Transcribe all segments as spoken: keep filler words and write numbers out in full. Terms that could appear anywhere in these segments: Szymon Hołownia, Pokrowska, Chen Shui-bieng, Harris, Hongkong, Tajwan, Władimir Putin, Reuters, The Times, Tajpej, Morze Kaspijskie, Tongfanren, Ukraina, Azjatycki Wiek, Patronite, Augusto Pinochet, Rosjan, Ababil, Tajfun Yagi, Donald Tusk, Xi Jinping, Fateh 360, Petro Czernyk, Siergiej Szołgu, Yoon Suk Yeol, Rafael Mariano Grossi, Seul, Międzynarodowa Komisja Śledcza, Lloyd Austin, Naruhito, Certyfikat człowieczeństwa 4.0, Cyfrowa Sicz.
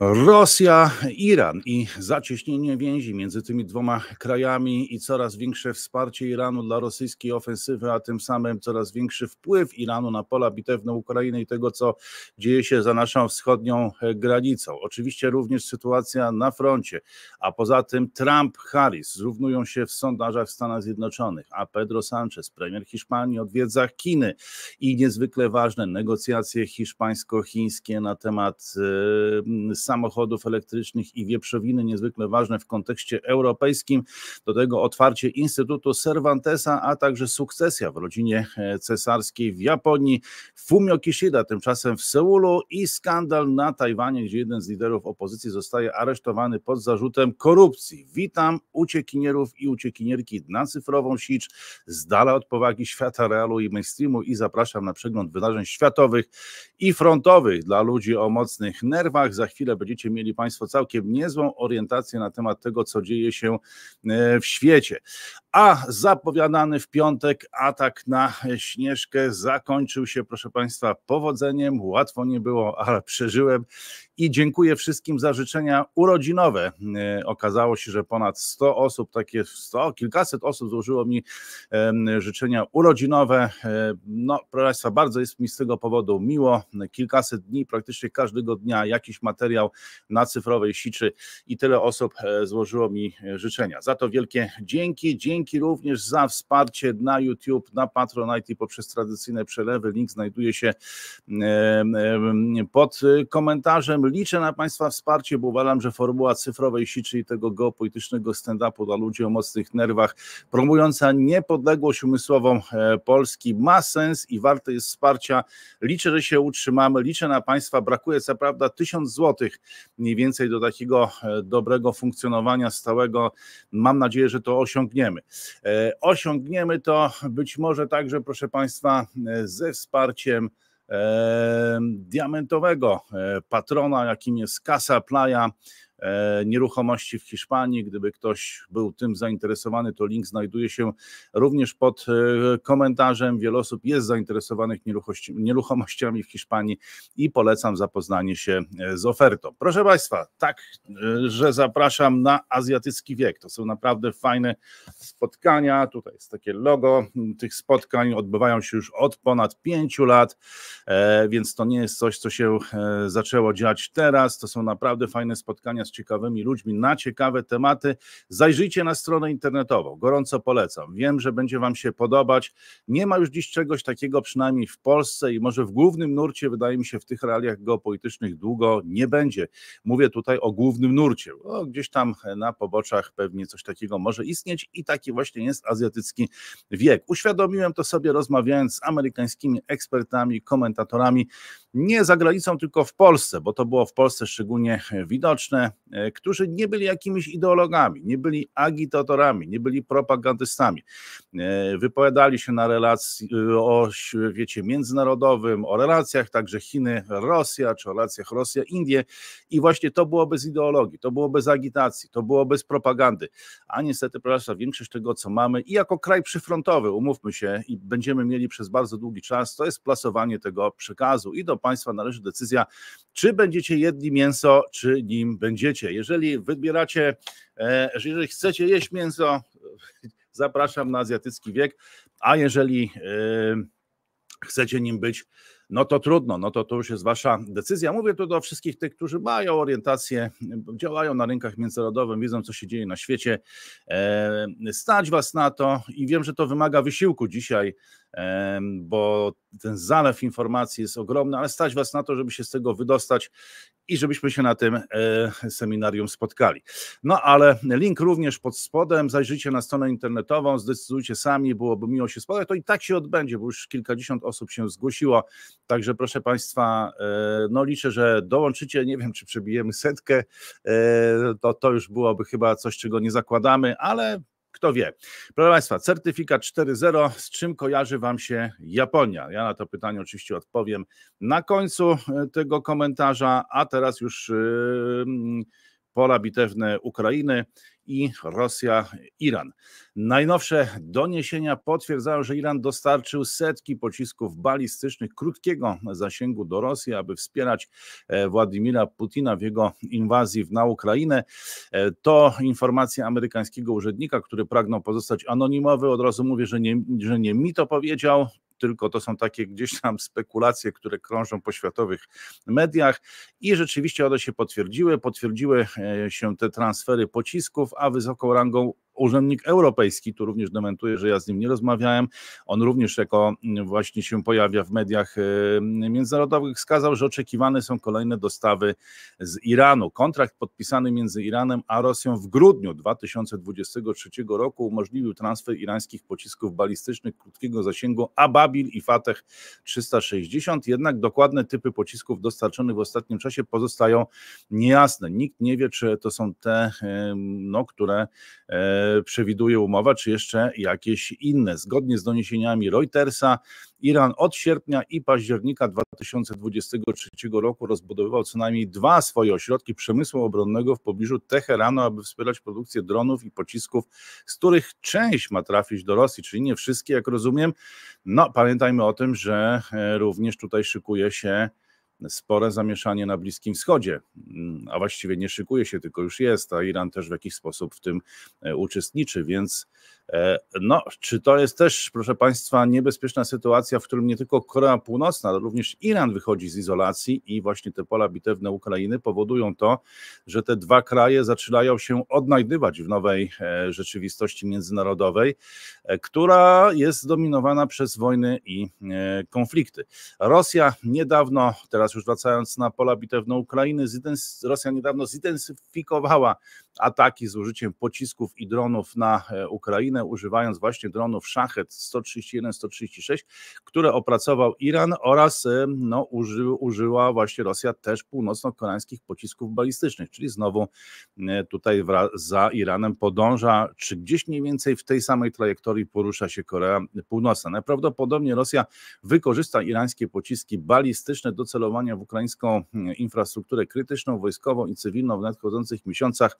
Rosja, Iran i zacieśnienie więzi między tymi dwoma krajami i coraz większe wsparcie Iranu dla rosyjskiej ofensywy, a tym samym coraz większy wpływ Iranu na pola bitewne Ukrainy i tego, co dzieje się za naszą wschodnią granicą. Oczywiście również sytuacja na froncie, a poza tym Trump, Harris zrównują się w sondażach w Stanach Zjednoczonych, a Pedro Sanchez, premier Hiszpanii, odwiedza Chiny i niezwykle ważne negocjacje hiszpańsko-chińskie na temat yy, samochodów elektrycznych i wieprzowiny, niezwykle ważne w kontekście europejskim. Do tego otwarcie Instytutu Cervantesa, a także sukcesja w rodzinie cesarskiej w Japonii. Fumio Kishida tymczasem w Seulu i skandal na Tajwanie, gdzie jeden z liderów opozycji zostaje aresztowany pod zarzutem korupcji. Witam uciekinierów i uciekinierki na Cyfrową Sicz, z dala od powagi świata realu i mainstreamu, i zapraszam na przegląd wydarzeń światowych i frontowych dla ludzi o mocnych nerwach. Za chwilę będziecie mieli Państwo całkiem niezłą orientację na temat tego, co dzieje się w świecie. A zapowiadany w piątek atak na Śnieżkę zakończył się, proszę Państwa, powodzeniem. Łatwo nie było, ale przeżyłem i dziękuję wszystkim za życzenia urodzinowe. Okazało się, że ponad sto osób, takie sto, kilkaset osób złożyło mi życzenia urodzinowe. No, proszę Państwa, bardzo jest mi z tego powodu miło. Kilkaset dni, praktycznie każdego dnia jakiś materiał na Cyfrowej Siczy i tyle osób złożyło mi życzenia. Za to wielkie dzięki. Dzięki również za wsparcie na YouTube, na Patronite i poprzez tradycyjne przelewy. Link znajduje się pod komentarzem. Liczę na Państwa wsparcie, bo uważam, że formuła Cyfrowej Siczy i tego geopolitycznego stand-upu dla ludzi o mocnych nerwach, promująca niepodległość umysłową Polski, ma sens i warte jest wsparcia. Liczę, że się utrzymamy. Liczę na Państwa. Brakuje co prawda tysiąc złotych mniej więcej do takiego dobrego funkcjonowania stałego. Mam nadzieję, że to osiągniemy. Osiągniemy to być może także, proszę Państwa, ze wsparciem diamentowego patrona, jakim jest Casa Playa, nieruchomości w Hiszpanii. Gdyby ktoś był tym zainteresowany, to link znajduje się również pod komentarzem. Wiele osób jest zainteresowanych nieruchomościami w Hiszpanii i polecam zapoznanie się z ofertą. Proszę Państwa, tak, że zapraszam na Azjatycki Wiek. To są naprawdę fajne spotkania. Tutaj jest takie logo tych spotkań. Odbywają się już od ponad pięciu lat, więc to nie jest coś, co się zaczęło dziać teraz. To są naprawdę fajne spotkania z ciekawymi ludźmi na ciekawe tematy. Zajrzyjcie na stronę internetową, gorąco polecam, wiem, że będzie Wam się podobać. Nie ma już dziś czegoś takiego, przynajmniej w Polsce, i może w głównym nurcie, wydaje mi się, w tych realiach geopolitycznych długo nie będzie. Mówię tutaj o głównym nurcie, o, gdzieś tam na poboczach pewnie coś takiego może istnieć i taki właśnie jest Azjatycki Wiek. Uświadomiłem to sobie, rozmawiając z amerykańskimi ekspertami, komentatorami, nie za granicą, tylko w Polsce, bo to było w Polsce szczególnie widoczne, którzy nie byli jakimiś ideologami, nie byli agitatorami, nie byli propagandystami. Wypowiadali się na relacji o świecie międzynarodowym, o relacjach także Chiny-Rosja, czy o relacjach Rosja-Indie, i właśnie to było bez ideologii, to było bez agitacji, to było bez propagandy, a niestety, przepraszam, większość tego, co mamy i jako kraj przyfrontowy, umówmy się, i będziemy mieli przez bardzo długi czas, to jest plasowanie tego przekazu i do Państwa należy decyzja, czy będziecie jedli mięso, czy nim będziecie. Jeżeli wybieracie, jeżeli chcecie jeść mięso, zapraszam na Azjatycki Wiek, a jeżeli chcecie nim być, no to trudno, no to to już jest Wasza decyzja. Mówię tu do wszystkich tych, którzy mają orientację, działają na rynkach międzynarodowych, wiedzą, co się dzieje na świecie. Stać Was na to i wiem, że to wymaga wysiłku dzisiaj, bo ten zalew informacji jest ogromny, ale stać Was na to, żeby się z tego wydostać i żebyśmy się na tym seminarium spotkali. No ale link również pod spodem, zajrzyjcie na stronę internetową, zdecydujcie sami, byłoby miło się spotkać, to i tak się odbędzie, bo już kilkadziesiąt osób się zgłosiło, także proszę Państwa, no liczę, że dołączycie, nie wiem, czy przebijemy setkę, to, to już byłoby chyba coś, czego nie zakładamy, ale kto wie. Proszę Państwa, certyfikat cztery zero, z czym kojarzy Wam się Japonia? Ja na to pytanie oczywiście odpowiem na końcu tego komentarza, a teraz już pola bitewne Ukrainy i Rosja-Iran. Najnowsze doniesienia potwierdzają, że Iran dostarczył setki pocisków balistycznych krótkiego zasięgu do Rosji, aby wspierać Władimira Putina w jego inwazji na Ukrainę. To informacja amerykańskiego urzędnika, który pragnął pozostać anonimowy. Od razu mówię, że nie, że nie mi to powiedział, tylko to są takie gdzieś tam spekulacje, które krążą po światowych mediach i rzeczywiście one się potwierdziły. Potwierdziły się te transfery pocisków, a wysoką rangą urzędnik europejski, tu również dementuje, że ja z nim nie rozmawiałem, on również jako właśnie się pojawia w mediach międzynarodowych, wskazał, że oczekiwane są kolejne dostawy z Iranu. Kontrakt podpisany między Iranem a Rosją w grudniu dwa tysiące dwudziestego trzeciego roku umożliwił transfer irańskich pocisków balistycznych krótkiego zasięgu Ababil i Fateh trzysta sześćdziesiąt, jednak dokładne typy pocisków dostarczonych w ostatnim czasie pozostają niejasne. Nikt nie wie, czy to są te, no, które przewiduje umowa, czy jeszcze jakieś inne. Zgodnie z doniesieniami Reutersa, Iran od sierpnia i października dwa tysiące dwudziestego trzeciego roku rozbudowywał co najmniej dwa swoje ośrodki przemysłu obronnego w pobliżu Teheranu, aby wspierać produkcję dronów i pocisków, z których część ma trafić do Rosji, czyli nie wszystkie, jak rozumiem. No, pamiętajmy o tym, że również tutaj szykuje się spore zamieszanie na Bliskim Wschodzie, a właściwie nie szykuje się, tylko już jest, a Iran też w jakiś sposób w tym uczestniczy, więc no, czy to jest też, proszę Państwa, niebezpieczna sytuacja, w którym nie tylko Korea Północna, ale również Iran wychodzi z izolacji i właśnie te pola bitewne Ukrainy powodują to, że te dwa kraje zaczynają się odnajdywać w nowej rzeczywistości międzynarodowej, która jest zdominowana przez wojny i konflikty. Rosja niedawno, teraz już wracając na pola bitewne Ukrainy, Rosja niedawno zintensyfikowała ataki z użyciem pocisków i dronów na Ukrainę, używając właśnie dronów Shahed sto trzydzieści jeden sto trzydzieści sześć, które opracował Iran, oraz no, uży, użyła właśnie Rosja też północno-koreańskich pocisków balistycznych, czyli znowu tutaj za Iranem podąża, czy gdzieś mniej więcej w tej samej trajektorii porusza się Korea Północna. Najprawdopodobniej Rosja wykorzysta irańskie pociski balistyczne do celowania w ukraińską infrastrukturę krytyczną, wojskową i cywilną w nadchodzących miesiącach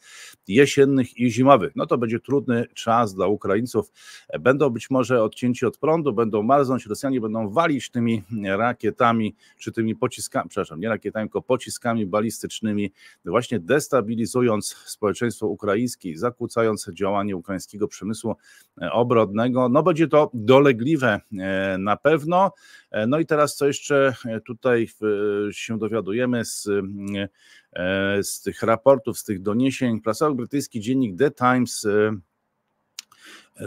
jesiennych i zimowych. No to będzie trudny czas dla Ukraińców. Będą być może odcięci od prądu, będą marznąć, Rosjanie będą walić tymi rakietami, czy tymi pociskami, przepraszam, nie rakietami, tylko pociskami balistycznymi, właśnie destabilizując społeczeństwo ukraińskie i zakłócając działanie ukraińskiego przemysłu obronnego. No będzie to dolegliwe na pewno. No i teraz co jeszcze tutaj się dowiadujemy z z tych raportów, z tych doniesień. Prasowy brytyjski dziennik The Times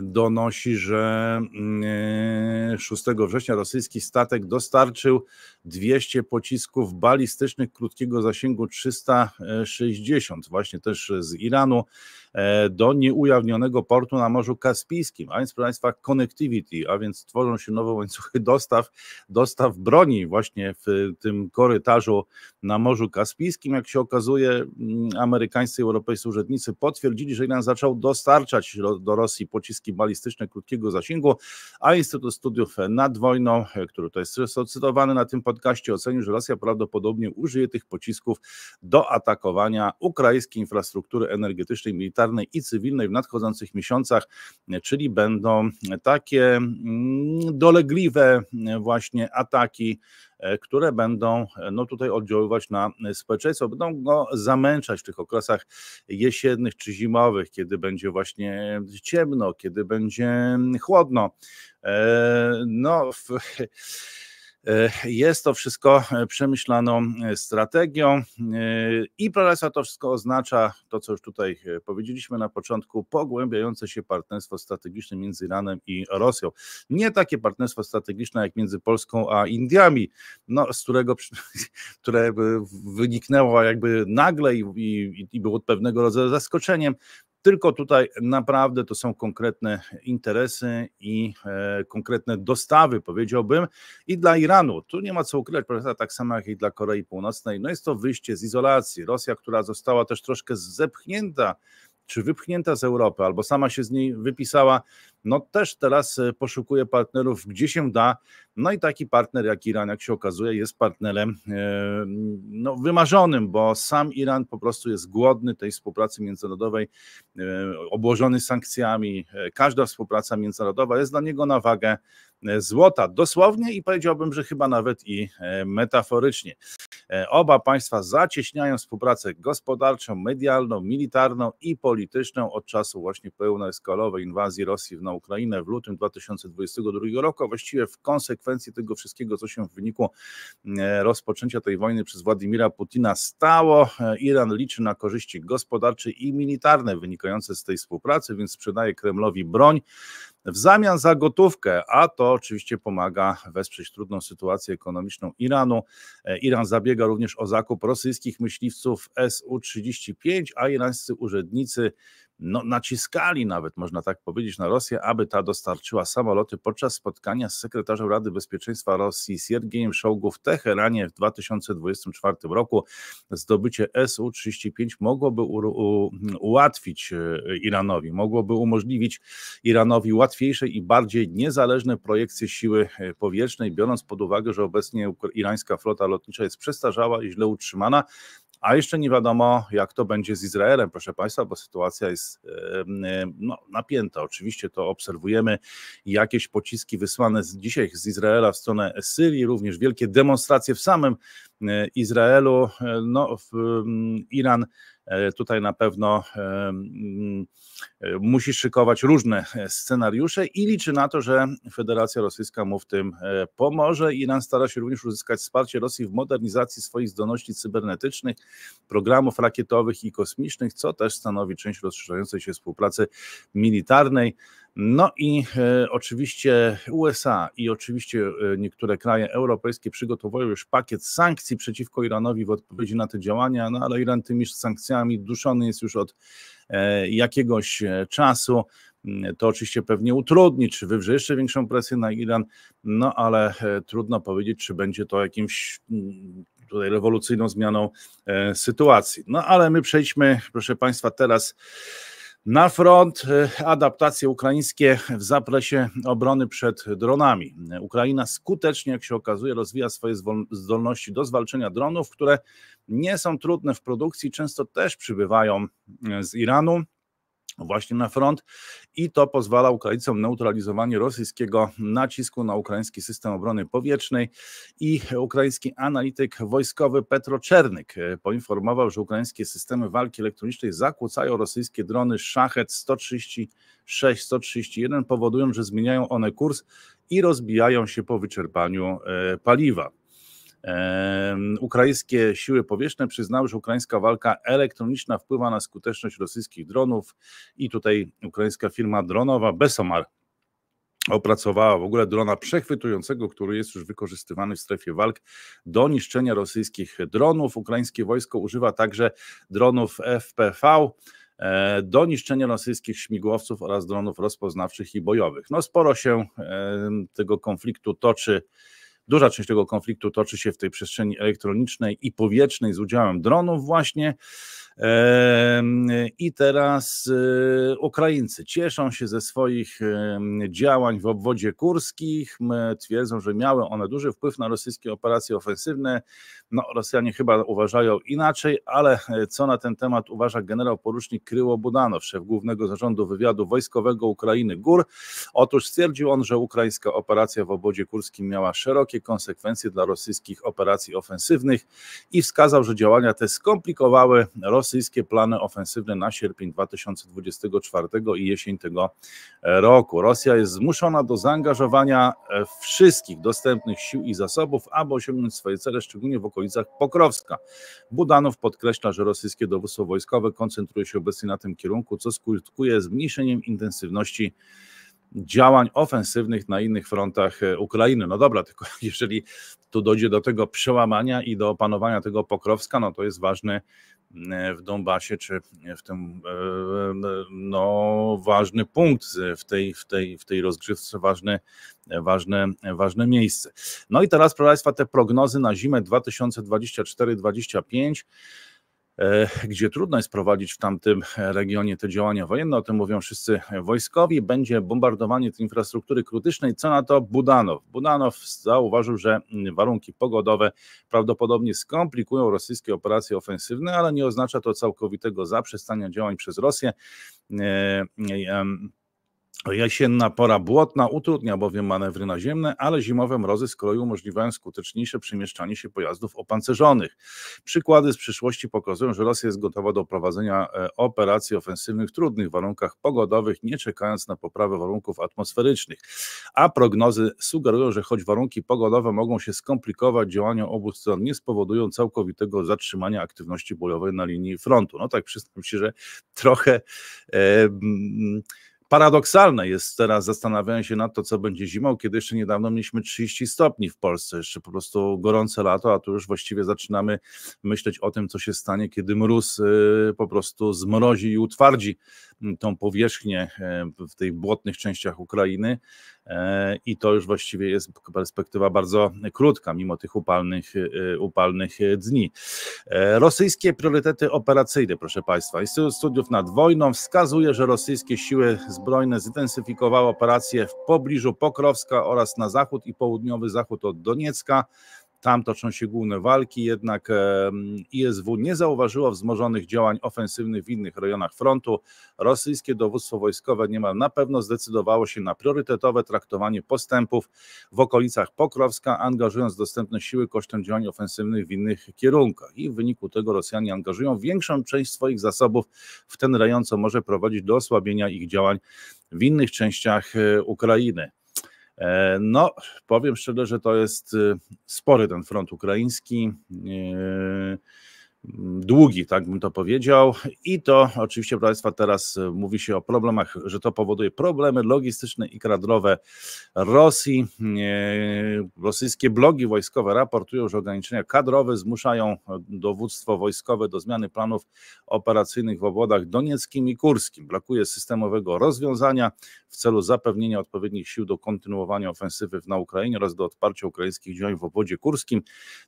donosi, że szóstego września rosyjski statek dostarczył dwieście pocisków balistycznych krótkiego zasięgu trzysta sześćdziesiąt, właśnie też z Iranu, do nieujawnionego portu na Morzu Kaspijskim, a więc proszę Państwa connectivity, a więc tworzą się nowe łańcuchy dostaw, dostaw broni właśnie w tym korytarzu na Morzu Kaspijskim. Jak się okazuje, amerykańscy i europejscy urzędnicy potwierdzili, że Iran zaczął dostarczać do Rosji pociski balistyczne krótkiego zasięgu, a Instytut Studiów nad wojną, który to jest cytowany na tym podcaście, ocenił, że Rosja prawdopodobnie użyje tych pocisków do atakowania ukraińskiej infrastruktury energetycznej, militarnej i cywilnej w nadchodzących miesiącach, czyli będą takie dolegliwe właśnie ataki, które będą no tutaj oddziaływać na społeczeństwo, będą go zamęczać w tych okresach jesiennych czy zimowych, kiedy będzie właśnie ciemno, kiedy będzie chłodno. No, w... Jest to wszystko przemyślaną strategią i proszę, to wszystko oznacza to, co już tutaj powiedzieliśmy na początku, pogłębiające się partnerstwo strategiczne między Iranem i Rosją. Nie takie partnerstwo strategiczne jak między Polską a Indiami, no, z którego które wyniknęło jakby nagle i, i, i było pewnego rodzaju zaskoczeniem. Tylko tutaj naprawdę to są konkretne interesy i e, konkretne dostawy, powiedziałbym, i dla Iranu. Tu nie ma co ukrywać, profesor, tak samo jak i dla Korei Północnej. No jest to wyjście z izolacji. Rosja, która została też troszkę zepchnięta czy wypchnięta z Europy, albo sama się z niej wypisała, no też teraz poszukuje partnerów, gdzie się da. No i taki partner jak Iran, jak się okazuje, jest partnerem no, wymarzonym, bo sam Iran po prostu jest głodny tej współpracy międzynarodowej, obłożony sankcjami. Każda współpraca międzynarodowa jest dla niego na wagę złota, dosłownie i powiedziałbym, że chyba nawet i metaforycznie. Oba państwa zacieśniają współpracę gospodarczą, medialną, militarną i polityczną od czasu właśnie pełnoskalowej inwazji Rosji na Ukrainę w lutym dwa tysiące dwudziestego drugiego roku, a właściwie w konsekwencji tego wszystkiego, co się w wyniku rozpoczęcia tej wojny przez Władimira Putina stało. Iran liczy na korzyści gospodarcze i militarne wynikające z tej współpracy, więc sprzedaje Kremlowi broń w zamian za gotówkę, a to oczywiście pomaga wesprzeć trudną sytuację ekonomiczną Iranu. Iran zabiega również o zakup rosyjskich myśliwców S U trzydzieści pięć, a irańscy urzędnicy no, naciskali nawet, można tak powiedzieć, na Rosję, aby ta dostarczyła samoloty podczas spotkania z sekretarzem Rady Bezpieczeństwa Rosji Siergiejem Szołgu w Teheranie w dwa tysiące dwudziestym czwartym roku. Zdobycie S U trzydzieści pięć mogłoby ułatwić Iranowi, mogłoby umożliwić Iranowi łatwiejsze i bardziej niezależne projekcje siły powietrznej, biorąc pod uwagę, że obecnie irańska flota lotnicza jest przestarzała i źle utrzymana. A jeszcze nie wiadomo, jak to będzie z Izraelem, proszę Państwa, bo sytuacja jest no, napięta. Oczywiście to obserwujemy, jakieś pociski wysłane dzisiaj z Izraela w stronę Syrii, również wielkie demonstracje w samym Izraelu. No, w Iran tutaj na pewno musi szykować różne scenariusze i liczy na to, że Federacja Rosyjska mu w tym pomoże. Iran stara się również uzyskać wsparcie Rosji w modernizacji swoich zdolności cybernetycznych, programów rakietowych i kosmicznych, co też stanowi część rozszerzającej się współpracy militarnej. No i e, oczywiście U S A i oczywiście niektóre kraje europejskie przygotowują już pakiet sankcji przeciwko Iranowi w odpowiedzi na te działania, no ale Iran tymi sankcjami duszony jest już od e, jakiegoś czasu. To oczywiście pewnie utrudni, czy wywrze jeszcze większą presję na Iran, no ale e, trudno powiedzieć, czy będzie to jakimś m, tutaj rewolucyjną zmianą e, sytuacji. No ale my przejdźmy, proszę Państwa, teraz na front. Adaptacje ukraińskie w zakresie obrony przed dronami. Ukraina skutecznie, jak się okazuje, rozwija swoje zdolności do zwalczenia dronów, które nie są trudne w produkcji, często też przybywają z Iranu właśnie na front i to pozwala Ukraińcom neutralizowanie rosyjskiego nacisku na ukraiński system obrony powietrznej i ukraiński analityk wojskowy Petro Czernyk poinformował, że ukraińskie systemy walki elektronicznej zakłócają rosyjskie drony Shahed sto trzydzieści sześć sto trzydzieści jeden, powodują, że zmieniają one kurs i rozbijają się po wyczerpaniu paliwa. Ukraińskie siły powietrzne przyznały, że ukraińska walka elektroniczna wpływa na skuteczność rosyjskich dronów i tutaj ukraińska firma dronowa Besomar opracowała w ogóle drona przechwytującego, który jest już wykorzystywany w strefie walk do niszczenia rosyjskich dronów. Ukraińskie wojsko używa także dronów F P V do niszczenia rosyjskich śmigłowców oraz dronów rozpoznawczych i bojowych. No sporo się tego konfliktu toczy. Duża część tego konfliktu toczy się w tej przestrzeni elektronicznej i powietrznej z udziałem dronów właśnie. I teraz Ukraińcy cieszą się ze swoich działań w obwodzie kurskim, twierdzą, że miały one duży wpływ na rosyjskie operacje ofensywne. No, Rosjanie chyba uważają inaczej, ale co na ten temat uważa generał porucznik Kryło Budanow, szef Głównego Zarządu Wywiadu Wojskowego Ukrainy G U R? Otóż stwierdził on, że ukraińska operacja w obwodzie kurskim miała szerokie konsekwencje dla rosyjskich operacji ofensywnych i wskazał, że działania te skomplikowały rosyjskie rosyjskie plany ofensywne na sierpień dwa tysiące dwudziestego czwartego i jesień tego roku. Rosja jest zmuszona do zaangażowania wszystkich dostępnych sił i zasobów, aby osiągnąć swoje cele, szczególnie w okolicach Pokrowska. Budanow podkreśla, że rosyjskie dowództwo wojskowe koncentruje się obecnie na tym kierunku, co skutkuje zmniejszeniem intensywności działań ofensywnych na innych frontach Ukrainy. No dobra, tylko jeżeli tu dojdzie do tego przełamania i do opanowania tego Pokrowska, no to jest ważny w Donbasie, czy w tym no, ważny punkt w tej, w tej, w tej rozgrywce, ważne, ważne, ważne miejsce. No i teraz, proszę Państwa, te prognozy na zimę dwa tysiące dwudziestego czwartego dwa tysiące dwudziestego piątego gdzie trudno jest prowadzić w tamtym regionie te działania wojenne, o tym mówią wszyscy wojskowi, będzie bombardowanie tej infrastruktury krytycznej. Co na to Budanow? Budanow zauważył, że warunki pogodowe prawdopodobnie skomplikują rosyjskie operacje ofensywne, ale nie oznacza to całkowitego zaprzestania działań przez Rosję. Jesienna pora błotna utrudnia bowiem manewry naziemne, ale zimowe mrozy z kolei umożliwiają skuteczniejsze przemieszczanie się pojazdów opancerzonych. Przykłady z przyszłości pokazują, że Rosja jest gotowa do prowadzenia operacji ofensywnych w trudnych warunkach pogodowych, nie czekając na poprawę warunków atmosferycznych. A prognozy sugerują, że choć warunki pogodowe mogą się skomplikować, działania obu stron nie spowodują całkowitego zatrzymania aktywności bojowej na linii frontu. No tak, przyznam się, że trochę... E, paradoksalne jest teraz zastanawianie się nad to, co będzie zimą, kiedy jeszcze niedawno mieliśmy trzydzieści stopni w Polsce, jeszcze po prostu gorące lato, a tu już właściwie zaczynamy myśleć o tym, co się stanie, kiedy mróz po prostu zmrozi i utwardzi tą powierzchnię w tych błotnych częściach Ukrainy i to już właściwie jest perspektywa bardzo krótka, mimo tych upalnych, upalnych dni. Rosyjskie priorytety operacyjne, proszę Państwa. Instytut Studiów nad wojną wskazuje, że rosyjskie siły zbrojne zintensyfikowały operacje w pobliżu Pokrowska oraz na zachód i południowy zachód od Doniecka. Tam toczą się główne walki, jednak I S W nie zauważyło wzmożonych działań ofensywnych w innych rejonach frontu. Rosyjskie dowództwo wojskowe niemal na pewno zdecydowało się na priorytetowe traktowanie postępów w okolicach Pokrowska, angażując dostępne siły kosztem działań ofensywnych w innych kierunkach. I w wyniku tego Rosjanie angażują większą część swoich zasobów w ten rejon, co może prowadzić do osłabienia ich działań w innych częściach Ukrainy. No, powiem szczerze, że to jest spory ten front ukraiński, długi, tak bym to powiedział, i to oczywiście, proszę Państwa, teraz mówi się o problemach, że to powoduje problemy logistyczne i kadrowe Rosji. Rosyjskie blogi wojskowe raportują, że ograniczenia kadrowe zmuszają dowództwo wojskowe do zmiany planów operacyjnych w obwodach donieckim i kurskim. Brakuje systemowego rozwiązania w celu zapewnienia odpowiednich sił do kontynuowania ofensywy na Ukrainie oraz do odparcia ukraińskich działań w obwodzie kurskim.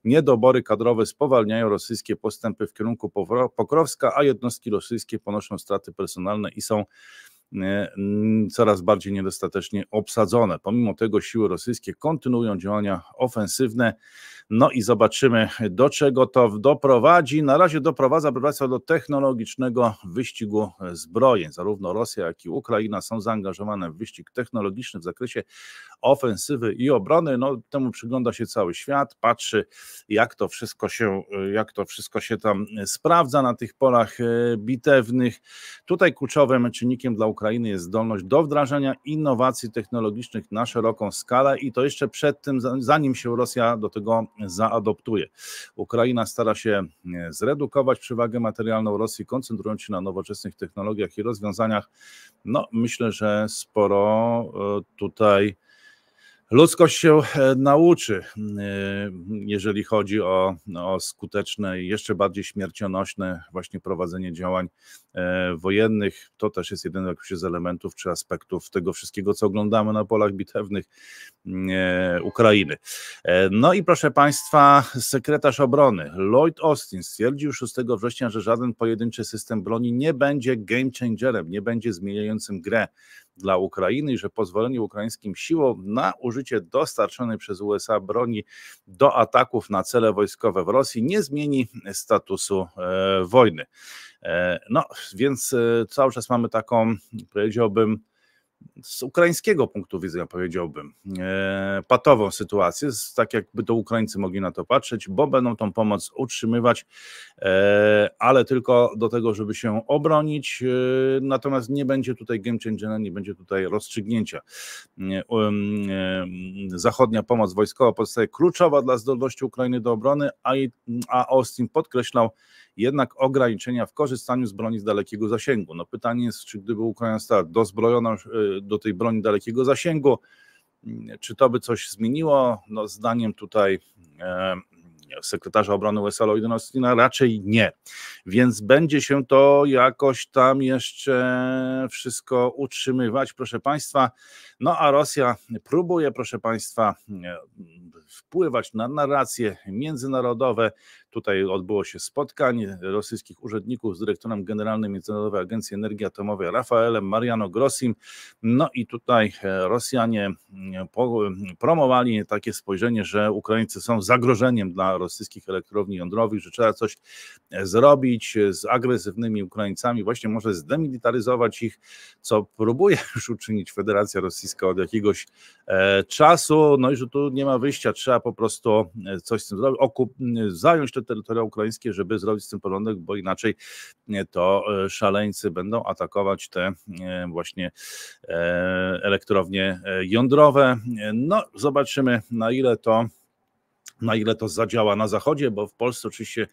Niedobory kadrowe spowalniają rosyjskie postępy Postępy w kierunku Pokrowska, a jednostki rosyjskie ponoszą straty personalne i są coraz bardziej niedostatecznie obsadzone. Pomimo tego siły rosyjskie kontynuują działania ofensywne. No i zobaczymy, do czego to doprowadzi. Na razie doprowadza do technologicznego wyścigu zbrojeń. Zarówno Rosja, jak i Ukraina są zaangażowane w wyścig technologiczny w zakresie ofensywy i obrony. No, temu przygląda się cały świat, patrzy, jak to wszystko się, jak to wszystko się tam sprawdza na tych polach bitewnych. Tutaj kluczowym czynnikiem dla Ukrainy Ukrainy jest zdolność do wdrażania innowacji technologicznych na szeroką skalę i to jeszcze przed tym, zanim się Rosja do tego zaadoptuje. Ukraina stara się zredukować przewagę materialną Rosji, koncentrując się na nowoczesnych technologiach i rozwiązaniach. No, myślę, że sporo tutaj ludzkość się nauczy, jeżeli chodzi o, o skuteczne i jeszcze bardziej śmiercionośne właśnie prowadzenie działań wojennych. To też jest jeden z elementów czy aspektów tego wszystkiego, co oglądamy na polach bitewnych Ukrainy. No i proszę Państwa, sekretarz obrony Lloyd Austin stwierdził szóstego września, że żaden pojedynczy system broni nie będzie game changerem, nie będzie zmieniającym grę dla Ukrainy i że pozwolenie ukraińskim siłom na użycie dostarczonej przez U S A broni do ataków na cele wojskowe w Rosji nie zmieni statusu e, wojny. E, no więc e, cały czas mamy taką, powiedziałbym, z ukraińskiego punktu widzenia, powiedziałbym, e, patową sytuację, tak jakby to Ukraińcy mogli na to patrzeć, bo będą tą pomoc utrzymywać, e, ale tylko do tego, żeby się obronić, e, natomiast nie będzie tutaj game changera, nie będzie tutaj rozstrzygnięcia. E, e, zachodnia pomoc wojskowa pozostaje kluczowa dla zdolności Ukrainy do obrony, a, a Austin podkreślał jednak ograniczenia w korzystaniu z broni z dalekiego zasięgu. No pytanie jest, czy gdyby Ukraina stała dozbrojona do tej broni dalekiego zasięgu, czy to by coś zmieniło? No, zdaniem tutaj e, sekretarza obrony U S A Lloyda Austina raczej nie, więc będzie się to jakoś tam jeszcze wszystko utrzymywać, proszę Państwa. No a Rosja próbuje, proszę Państwa, wpływać na narracje międzynarodowe. Tutaj odbyło się spotkanie rosyjskich urzędników z dyrektorem generalnym Międzynarodowej Agencji Energii Atomowej Rafaelem Mariano Grossim. No i tutaj Rosjanie promowali takie spojrzenie, że Ukraińcy są zagrożeniem dla rosyjskich elektrowni jądrowych, że trzeba coś zrobić z agresywnymi Ukraińcami, właśnie może zdemilitaryzować ich, co próbuje już uczynić Federacja Rosyjska od jakiegoś czasu. No i że tu nie ma wyjścia, trzeba po prostu coś z tym zrobić, okup, zająć te terytoria ukraińskie, żeby zrobić z tym porządek, bo inaczej to szaleńcy będą atakować te właśnie elektrownie jądrowe. No zobaczymy, na ile to na ile to zadziała na Zachodzie, bo w Polsce oczywiście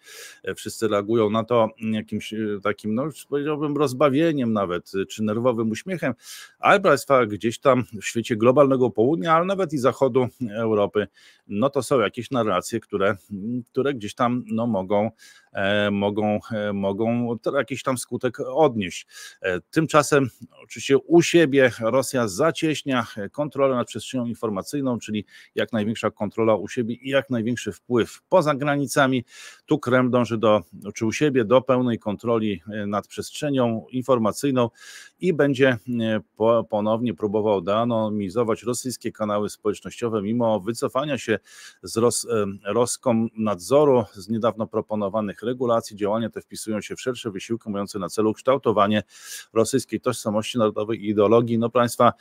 wszyscy reagują na to jakimś takim, no powiedziałbym, rozbawieniem nawet, czy nerwowym uśmiechem, ale Państwa gdzieś tam w świecie globalnego południa, ale nawet i zachodu Europy, no to są jakieś narracje, które, które gdzieś tam no, mogą, e, mogą, e, mogą jakiś tam skutek odnieść. E, tymczasem oczywiście u siebie Rosja zacieśnia kontrolę nad przestrzenią informacyjną, czyli jak największa kontrola u siebie i jak największy wpływ poza granicami. Tu Kreml dąży do, czy u siebie, do pełnej kontroli nad przestrzenią informacyjną i będzie ponownie próbował deanonimizować rosyjskie kanały społecznościowe mimo wycofania się z Ros Roskomnadzoru, z niedawno proponowanych regulacji. Działania te wpisują się w szersze wysiłki mające na celu kształtowanie rosyjskiej tożsamości narodowej i ideologii. No Państwa,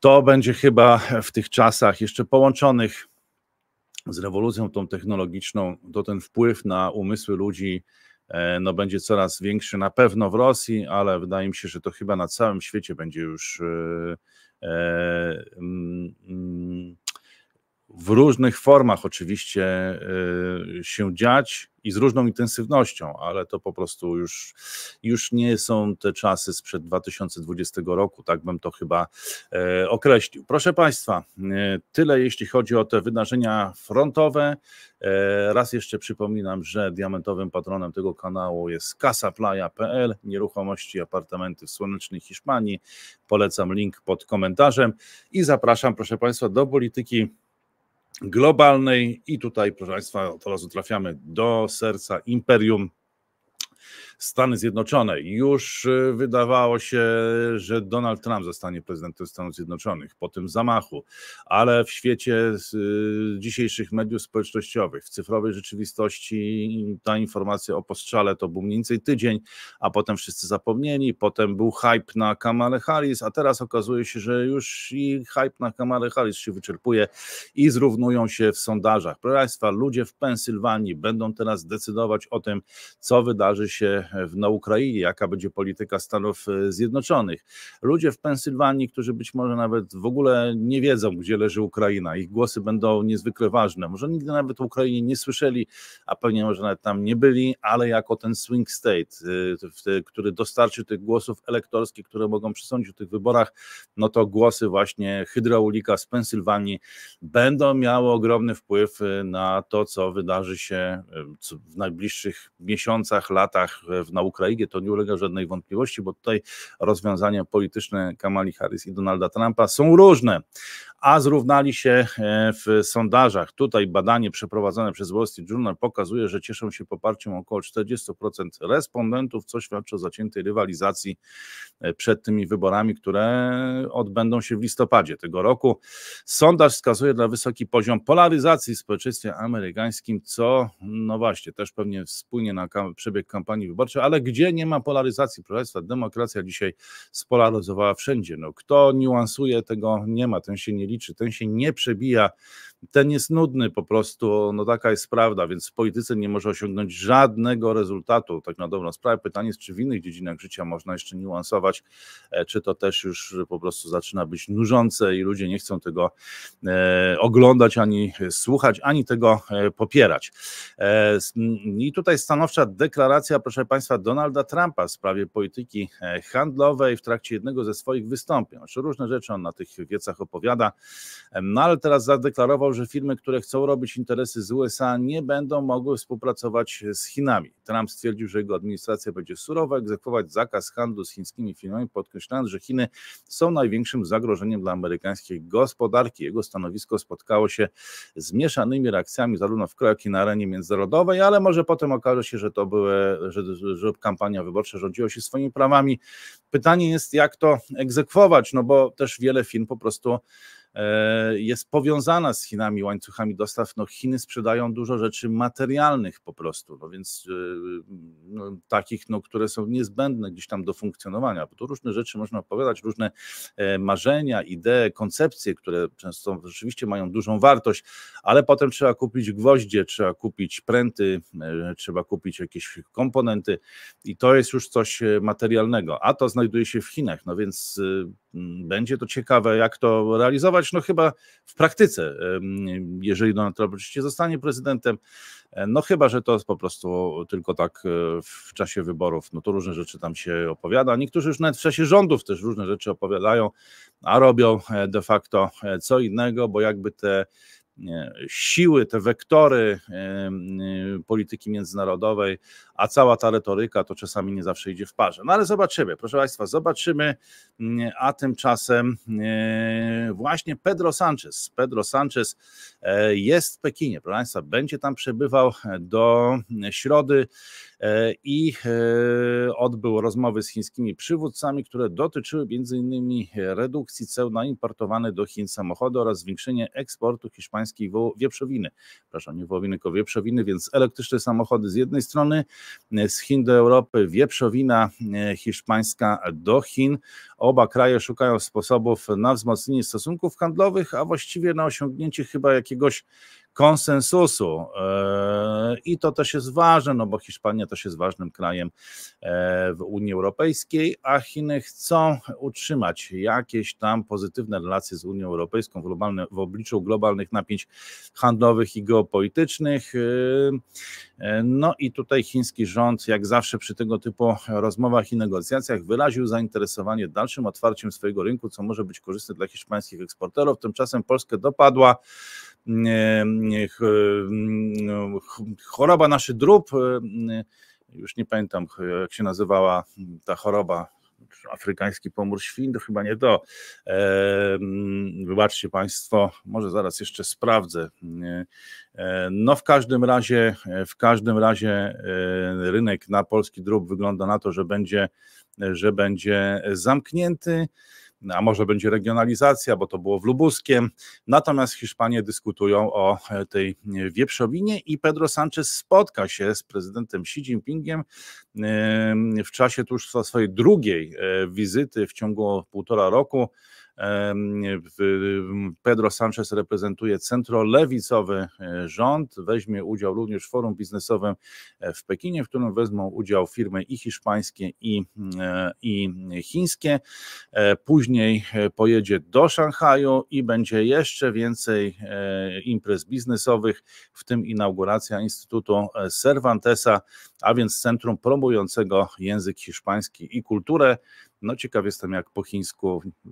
to będzie chyba w tych czasach jeszcze połączonych z rewolucją tą technologiczną, to ten wpływ na umysły ludzi no, będzie coraz większy na pewno w Rosji, ale wydaje mi się, że to chyba na całym świecie będzie już w różnych formach oczywiście się dziać i z różną intensywnością, ale to po prostu już, już nie są te czasy sprzed dwa tysiące dwudziestego roku, tak bym to chyba e, określił. Proszę Państwa, e, tyle jeśli chodzi o te wydarzenia frontowe. E, raz jeszcze przypominam, że diamentowym patronem tego kanału jest casa playa kropka p l, nieruchomości, apartamenty w słonecznej Hiszpanii. Polecam link pod komentarzem i zapraszam, proszę Państwa, do polityki globalnej i tutaj, proszę Państwa, od razu trafiamy do serca imperium Stany Zjednoczone. Już wydawało się, że Donald Trump zostanie prezydentem Stanów Zjednoczonych po tym zamachu, ale w świecie dzisiejszych mediów społecznościowych, w cyfrowej rzeczywistości ta informacja o postrzale to był mniej więcej tydzień, a potem wszyscy zapomnieli, potem był hype na Kamalę Harris, a teraz okazuje się, że już i hype na Kamalę Harris się wyczerpuje i zrównują się w sondażach. Proszę Państwa, ludzie w Pensylwanii będą teraz decydować o tym, co wydarzy się na Ukrainie, jaka będzie polityka Stanów Zjednoczonych. Ludzie w Pensylwanii, którzy być może nawet w ogóle nie wiedzą, gdzie leży Ukraina, ich głosy będą niezwykle ważne. Może nigdy nawet o Ukrainie nie słyszeli, a pewnie może nawet tam nie byli, ale jako ten swing state, który dostarczy tych głosów elektorskich, które mogą przesądzić o tych wyborach, no to głosy właśnie hydraulika z Pensylwanii będą miały ogromny wpływ na to, co wydarzy się w najbliższych miesiącach, latach na Ukrainie, to nie ulega żadnej wątpliwości, bo tutaj rozwiązania polityczne Kamali Harris i Donalda Trumpa są różne, a zrównali się w sondażach. Tutaj badanie przeprowadzone przez Wall Street Journal pokazuje, że cieszą się poparciem około czterdziestu procent respondentów, co świadczy o zaciętej rywalizacji przed tymi wyborami, które odbędą się w listopadzie tego roku. Sondaż wskazuje na wysoki poziom polaryzacji w społeczeństwie amerykańskim, co no właśnie też pewnie wpłynie na przebieg kampanii wyborczej, ale gdzie nie ma polaryzacji, proszę Państwa, demokracja dzisiaj spolaryzowała wszędzie. No, kto niuansuje, tego nie ma, ten się nie liczy, ten się nie przebija, ten jest nudny po prostu, no taka jest prawda, więc w polityce nie może osiągnąć żadnego rezultatu, tak na dobrą sprawę. Pytanie jest, czy w innych dziedzinach życia można jeszcze niuansować, czy to też już po prostu zaczyna być nużące i ludzie nie chcą tego e, oglądać, ani słuchać, ani tego e, popierać. E, I tutaj stanowcza deklaracja, proszę Państwa, Donalda Trumpa w sprawie polityki handlowej w trakcie jednego ze swoich wystąpień. Znaczy, różne rzeczy on na tych wiecach opowiada, no ale teraz zadeklarował zadeklarował, że firmy, które chcą robić interesy z U S A, nie będą mogły współpracować z Chinami. Trump stwierdził, że jego administracja będzie surowa, egzekwować zakaz handlu z chińskimi firmami, podkreślając, że Chiny są największym zagrożeniem dla amerykańskiej gospodarki. Jego stanowisko spotkało się z mieszanymi reakcjami zarówno w kraju, jak i na arenie międzynarodowej, ale może potem okaże się, że to były, że, że kampania wyborcza rządziła się swoimi prawami. Pytanie jest, jak to egzekwować, no bo też wiele firm po prostu jest powiązana z Chinami, łańcuchami dostaw. No Chiny sprzedają dużo rzeczy materialnych po prostu, no więc no, takich, no, które są niezbędne gdzieś tam do funkcjonowania, bo tu różne rzeczy można opowiadać, różne marzenia, idee, koncepcje, które często rzeczywiście mają dużą wartość, ale potem trzeba kupić gwoździe, trzeba kupić pręty, trzeba kupić jakieś komponenty i to jest już coś materialnego, a to znajduje się w Chinach, no więc będzie to ciekawe, jak to realizować. No chyba w praktyce, jeżeli Donald Trump oczywiście zostanie prezydentem, no chyba, że to po prostu tylko tak w czasie wyborów, no to różne rzeczy tam się opowiada. Niektórzy już nawet w czasie rządów też różne rzeczy opowiadają, a robią de facto co innego, bo jakby te siły, te wektory polityki międzynarodowej, a cała ta retoryka to czasami nie zawsze idzie w parze. No ale zobaczymy, proszę Państwa, zobaczymy, a tymczasem właśnie Pedro Sanchez. Pedro Sanchez jest w Pekinie, proszę Państwa, będzie tam przebywał do środy i odbył rozmowy z chińskimi przywódcami, które dotyczyły między innymi redukcji ceł na importowane do Chin samochody oraz zwiększenie eksportu hiszpańskiej wieprzowiny. Przepraszam, nie wołowiny, tylko wieprzowiny, więc elektryczne samochody z jednej strony, z Chin do Europy, wieprzowina hiszpańska do Chin. Oba kraje szukają sposobów na wzmocnienie stosunków handlowych, a właściwie na osiągnięcie chyba jakiegoś konsensusu i to też jest ważne, no bo Hiszpania też jest ważnym krajem w Unii Europejskiej, a Chiny chcą utrzymać jakieś tam pozytywne relacje z Unią Europejską w, globalne, w obliczu globalnych napięć handlowych i geopolitycznych. No i tutaj chiński rząd, jak zawsze przy tego typu rozmowach i negocjacjach, wyraził zainteresowanie dalszym otwarciem swojego rynku, co może być korzystne dla hiszpańskich eksporterów. Tymczasem Polskę dopadła choroba naszych drób, już nie pamiętam, jak się nazywała ta choroba, afrykański pomór świń, to chyba nie to. Wybaczcie Państwo, może zaraz jeszcze sprawdzę. No w każdym razie, w każdym razie rynek na polski drób wygląda na to, że będzie, że będzie zamknięty. A może będzie regionalizacja, bo to było w Lubuskiem. Natomiast Hiszpanie dyskutują o tej wieprzowinie i Pedro Sanchez spotka się z prezydentem Xi Jinpingiem w czasie tuż swojej drugiej wizyty w ciągu półtora roku. Pedro Sanchez reprezentuje centrolewicowy rząd, weźmie udział również w forum biznesowym w Pekinie, w którym wezmą udział firmy i hiszpańskie i, i chińskie. Później pojedzie do Szanghaju i będzie jeszcze więcej imprez biznesowych, w tym inauguracja Instytutu Cervantesa, a więc centrum promującego język hiszpański i kulturę. No ciekaw jestem, jak po chińsku, e,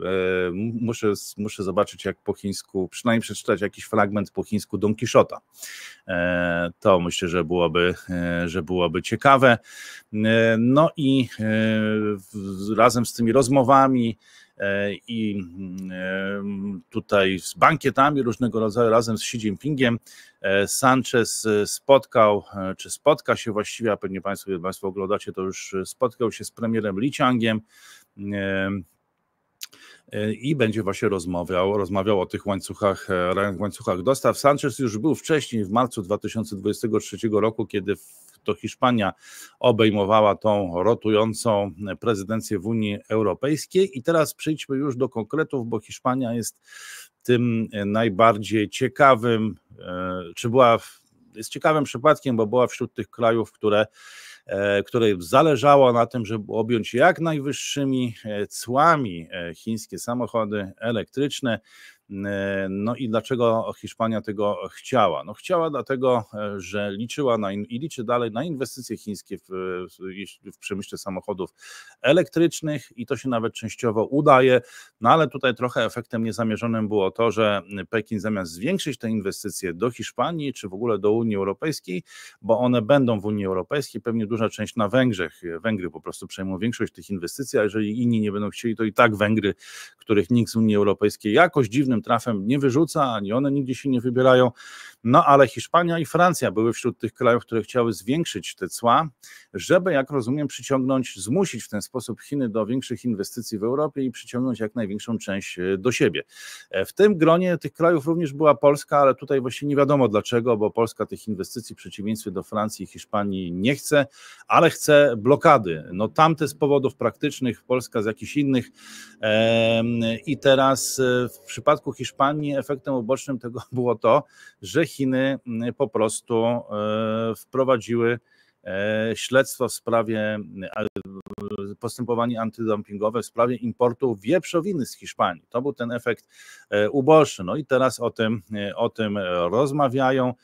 muszę, muszę zobaczyć, jak po chińsku, przynajmniej przeczytać jakiś fragment po chińsku Don Quixota. E, to myślę, że byłoby, e, że byłoby ciekawe. E, no i e, w, razem z tymi rozmowami e, i e, tutaj z bankietami różnego rodzaju, razem z Xi Jinpingiem, Sanchez spotkał, czy spotka się właściwie, a pewnie Państwo, jeżeli Państwo oglądacie, to już spotkał się z premierem Li Qiangiem i będzie właśnie rozmawiał, rozmawiał o tych łańcuchach, łańcuchach dostaw. Sanchez już był wcześniej, w marcu dwa tysiące dwudziestego trzeciego roku, kiedy to Hiszpania obejmowała tą rotującą prezydencję w Unii Europejskiej i teraz przejdźmy już do konkretów, bo Hiszpania jest tym najbardziej ciekawym, czy była, jest ciekawym przypadkiem, bo była wśród tych krajów, które, której zależało na tym, żeby objąć jak najwyższymi cłami chińskie samochody elektryczne. No i dlaczego Hiszpania tego chciała? No chciała dlatego, że liczyła na in- i liczy dalej na inwestycje chińskie w, w przemyśle samochodów elektrycznych i to się nawet częściowo udaje, no ale tutaj trochę efektem niezamierzonym było to, że Pekin zamiast zwiększyć te inwestycje do Hiszpanii czy w ogóle do Unii Europejskiej, bo one będą w Unii Europejskiej, pewnie duża część na Węgrzech, Węgry po prostu przejmą większość tych inwestycji, a jeżeli inni nie będą chcieli, to i tak Węgry, których nikt z Unii Europejskiej jakoś dziwnym trafem nie wyrzuca, ani one nigdzie się nie wybierają, no ale Hiszpania i Francja były wśród tych krajów, które chciały zwiększyć te cła, żeby, jak rozumiem, przyciągnąć, zmusić w ten sposób Chiny do większych inwestycji w Europie i przyciągnąć jak największą część do siebie. W tym gronie tych krajów również była Polska, ale tutaj właśnie nie wiadomo dlaczego, bo Polska tych inwestycji w przeciwieństwie do Francji i Hiszpanii nie chce, ale chce blokady. No tamte z powodów praktycznych, Polska z jakichś innych i teraz w przypadku Hiszpanii efektem ubocznym tego było to, że Chiny po prostu wprowadziły śledztwo w sprawie postępowania antydumpingowe w sprawie importu wieprzowiny z Hiszpanii. To był ten efekt uboczny. No i teraz o tym, o tym rozmawiają.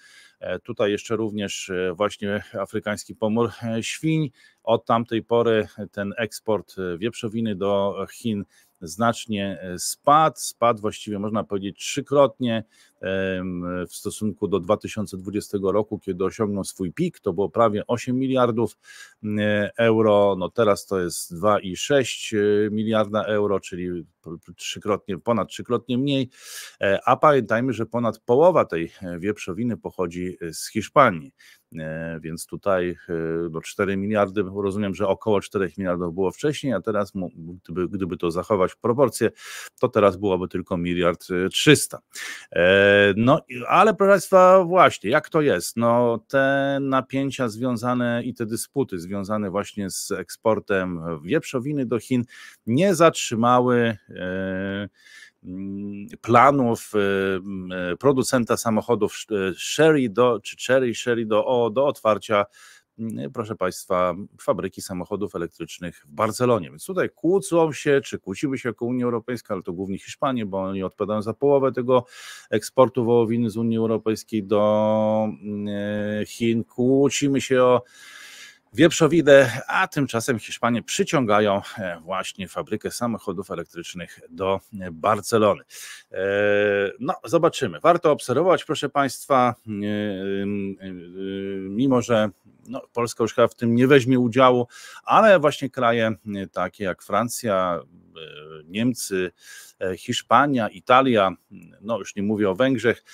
Tutaj jeszcze również właśnie afrykański pomór świń. Od tamtej pory ten eksport wieprzowiny do Chin znacznie spadł, spadł właściwie można powiedzieć trzykrotnie w stosunku do dwa tysiące dwudziestego roku, kiedy osiągnął swój pik, to było prawie osiem miliardów euro, no teraz to jest dwa i sześć miliarda euro, czyli trzykrotnie, ponad trzykrotnie mniej, a pamiętajmy, że ponad połowa tej wieprzowiny pochodzi z Hiszpanii. Więc tutaj no cztery miliardy, rozumiem, że około czterech miliardów było wcześniej, a teraz gdyby, gdyby to zachować w proporcje, to teraz byłoby tylko miliard trzysta. No ale proszę Państwa, właśnie jak to jest? No te napięcia związane i te dysputy związane właśnie z eksportem wieprzowiny do Chin nie zatrzymały planów producenta samochodów Chery do, czy Chery, Chery do, o, do otwarcia, proszę Państwa, fabryki samochodów elektrycznych w Barcelonie. Więc tutaj kłócą się, czy kłóciły się jako Unia Europejska, ale to głównie Hiszpanie, bo oni odpowiadają za połowę tego eksportu wołowiny z Unii Europejskiej do Chin. Kłócimy się o wieprzowinę, a tymczasem Hiszpanie przyciągają właśnie fabrykę samochodów elektrycznych do Barcelony. No, zobaczymy. Warto obserwować, proszę Państwa, mimo że no, Polska już chyba w tym nie weźmie udziału, ale właśnie kraje takie jak Francja, Niemcy, Hiszpania, Italia, no już nie mówię o Węgrzech,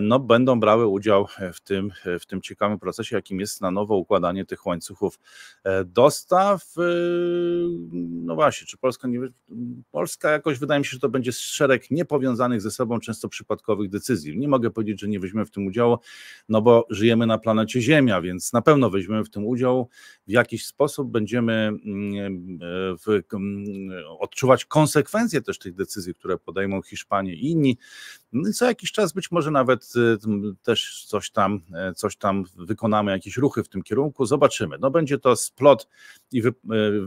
no będą brały udział w tym, w tym ciekawym procesie, jakim jest na nowo układanie tych łańcuchów dostaw. No właśnie, czy Polska nie... Polska jakoś, wydaje mi się, że to będzie szereg niepowiązanych ze sobą, często przypadkowych decyzji. Nie mogę powiedzieć, że nie weźmiemy w tym udziału, no bo żyjemy na planecie Ziemia, więc na pewno weźmiemy w tym udział. W jakiś sposób będziemy w... odczuwać konsekwencje też tych decyzji, które podejmą Hiszpanie i inni. Co jakiś czas być może nawet też coś tam, coś tam wykonamy, jakieś ruchy w tym kierunku, zobaczymy. No będzie to splot i wy,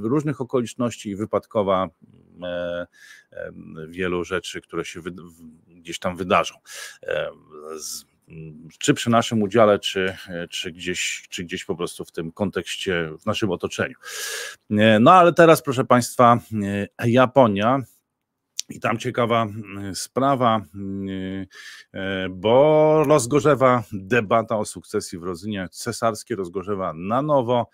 różnych okoliczności i wypadkowa wielu rzeczy, które się wy, gdzieś tam wydarzą. Z, czy przy naszym udziale, czy, czy, gdzieś, czy gdzieś po prostu w tym kontekście, w naszym otoczeniu. No ale teraz, proszę Państwa, Japonia. I tam ciekawa sprawa, bo rozgorzewa debata o sukcesji w rodzinie cesarskiej, rozgorzewa na nowo,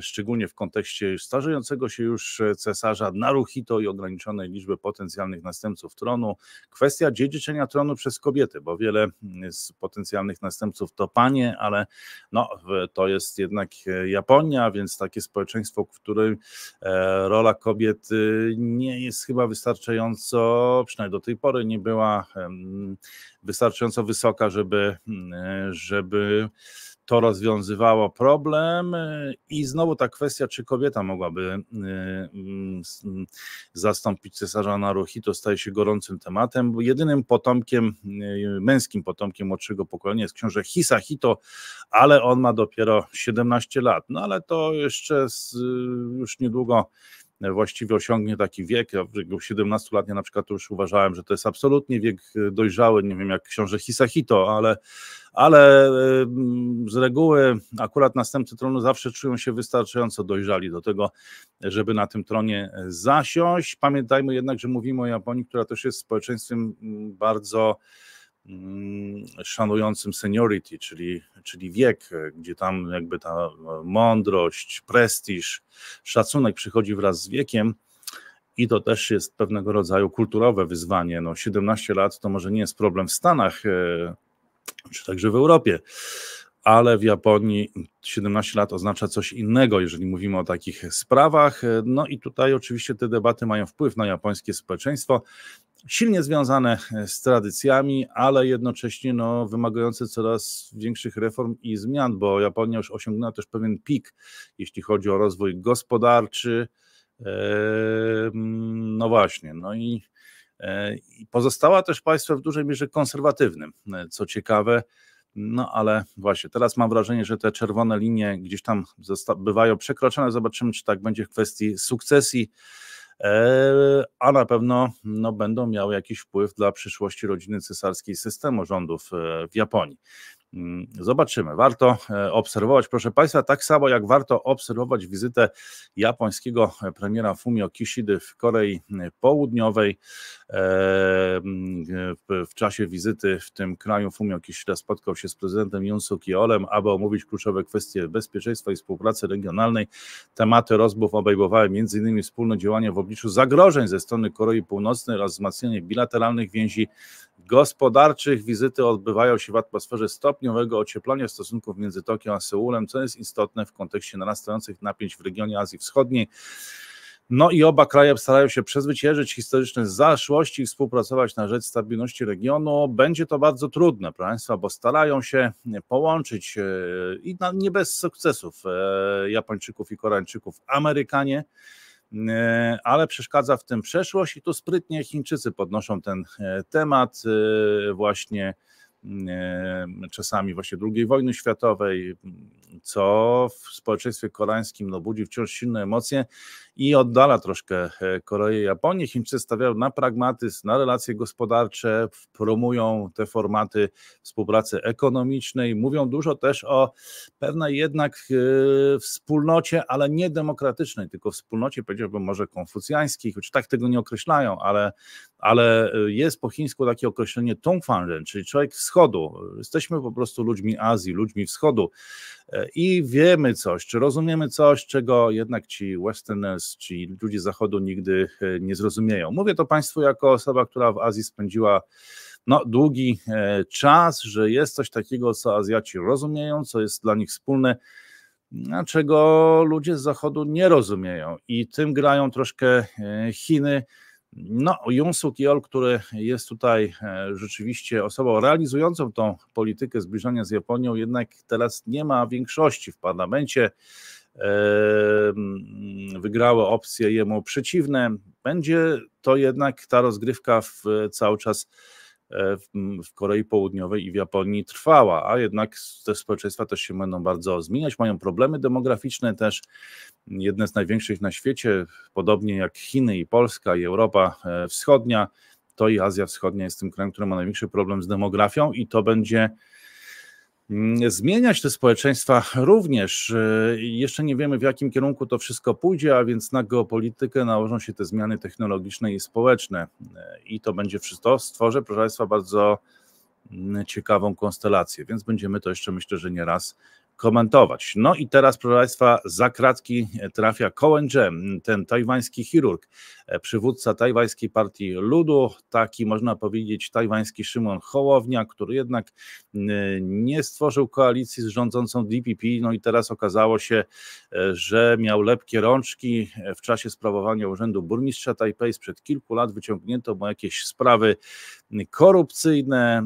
szczególnie w kontekście starzejącego się już cesarza Naruhito i ograniczonej liczby potencjalnych następców tronu. Kwestia dziedziczenia tronu przez kobiety, bo wiele z potencjalnych następców to panie, ale no, to jest jednak Japonia, więc takie społeczeństwo, w którym rola kobiet nie jest chyba wystarczająco, przynajmniej do tej pory nie była wystarczająco wysoka, żeby, żeby to rozwiązywało problem i znowu ta kwestia, czy kobieta mogłaby zastąpić cesarza Naruhito, staje się gorącym tematem. Jedynym potomkiem, męskim potomkiem młodszego pokolenia jest książę Hisahito, ale on ma dopiero siedemnaście lat, no ale to jeszcze z, już niedługo właściwie osiągnie taki wiek. Ja w siedemnastu latach na przykład już uważałem, że to jest absolutnie wiek dojrzały, nie wiem, jak książę Hisahito, ale, ale z reguły akurat następcy tronu zawsze czują się wystarczająco dojrzali do tego, żeby na tym tronie zasiąść. Pamiętajmy jednak, że mówimy o Japonii, która też jest społeczeństwem bardzo szanującym seniority, czyli, czyli wiek, gdzie tam jakby ta mądrość, prestiż, szacunek przychodzi wraz z wiekiem i to też jest pewnego rodzaju kulturowe wyzwanie. No siedemnaście lat to może nie jest problem w Stanach czy także w Europie, ale w Japonii siedemnaście lat oznacza coś innego, jeżeli mówimy o takich sprawach. No i tutaj oczywiście te debaty mają wpływ na japońskie społeczeństwo, silnie związane z tradycjami, ale jednocześnie no, wymagające coraz większych reform i zmian, bo Japonia już osiągnęła też pewien pik, jeśli chodzi o rozwój gospodarczy. No właśnie, no i pozostała też państwem w dużej mierze konserwatywnym, co ciekawe. No ale właśnie, teraz mam wrażenie, że te czerwone linie gdzieś tam bywają przekroczone. Zobaczymy, czy tak będzie w kwestii sukcesji, a na pewno no, będą miały jakiś wpływ dla przyszłości rodziny cesarskiej, systemu rządów w Japonii. Zobaczymy, warto obserwować, proszę Państwa, tak samo jak warto obserwować wizytę japońskiego premiera Fumio Kishidy w Korei Południowej. W czasie wizyty w tym kraju Fumio Kishida spotkał się z prezydentem Yoon Suk Yeolem, aby omówić kluczowe kwestie bezpieczeństwa i współpracy regionalnej. Tematy rozmów obejmowały m.in. wspólne działania w obliczu zagrożeń ze strony Korei Północnej oraz wzmacnianie bilateralnych więzi gospodarczych. Wizyty odbywają się w atmosferze stopniowego ocieplania stosunków między Tokio a Seulem, co jest istotne w kontekście narastających napięć w regionie Azji Wschodniej. No i oba kraje starają się przezwyciężyć historyczne zaszłości i współpracować na rzecz stabilności regionu. Będzie to bardzo trudne, proszę Państwa, bo starają się połączyć i nie bez sukcesów Japończyków i Koreańczyków Amerykanie, ale przeszkadza w tym przeszłość i tu sprytnie Chińczycy podnoszą ten temat właśnie czasami właśnie drugiej wojny światowej, co w społeczeństwie koreańskim no, budzi wciąż silne emocje i oddala troszkę Koreę i Japonię. Chińczycy stawiają na pragmatyzm, na relacje gospodarcze, promują te formaty współpracy ekonomicznej, mówią dużo też o pewnej jednak wspólnocie, ale nie demokratycznej, tylko wspólnocie, powiedziałbym, może konfucjańskiej, choć tak tego nie określają, ale, ale jest po chińsku takie określenie tongfanren, czyli człowiek wschodu. Jesteśmy po prostu ludźmi Azji, ludźmi wschodu i wiemy coś, czy rozumiemy coś, czego jednak ci westerners, ci ludzie zachodu nigdy nie zrozumieją. Mówię to Państwu jako osoba, która w Azji spędziła no, długi czas, że jest coś takiego, co Azjaci rozumieją, co jest dla nich wspólne, a czego ludzie z zachodu nie rozumieją i tym grają troszkę Chiny. No, Yoon Suk Yeol, który jest tutaj rzeczywiście osobą realizującą tą politykę zbliżania z Japonią, jednak teraz nie ma większości w parlamencie. Wygrały opcje jemu przeciwne. Będzie to jednak ta rozgrywka w, cały czas w Korei Południowej i w Japonii trwała, a jednak te społeczeństwa też się będą bardzo zmieniać, mają problemy demograficzne też, jedne z największych na świecie, podobnie jak Chiny i Polska i Europa Wschodnia, to i Azja Wschodnia jest tym krajem, który ma największy problem z demografią i to będzie zmieniać te społeczeństwa również. Jeszcze nie wiemy, w jakim kierunku to wszystko pójdzie, a więc na geopolitykę nałożą się te zmiany technologiczne i społeczne. I to będzie wszystko, stworzy, proszę Państwa, bardzo ciekawą konstelację, więc będziemy to jeszcze, myślę, że nie raz komentować. No i teraz, proszę Państwa, za kratki trafia Ko Wen-je, ten tajwański chirurg, przywódca tajwańskiej partii ludu, taki można powiedzieć tajwański Szymon Hołownia, który jednak nie stworzył koalicji z rządzącą D P P, no i teraz okazało się, że miał lepkie rączki w czasie sprawowania urzędu burmistrza Tajpej. Sprzed kilku lat wyciągnięto mu jakieś sprawy korupcyjne,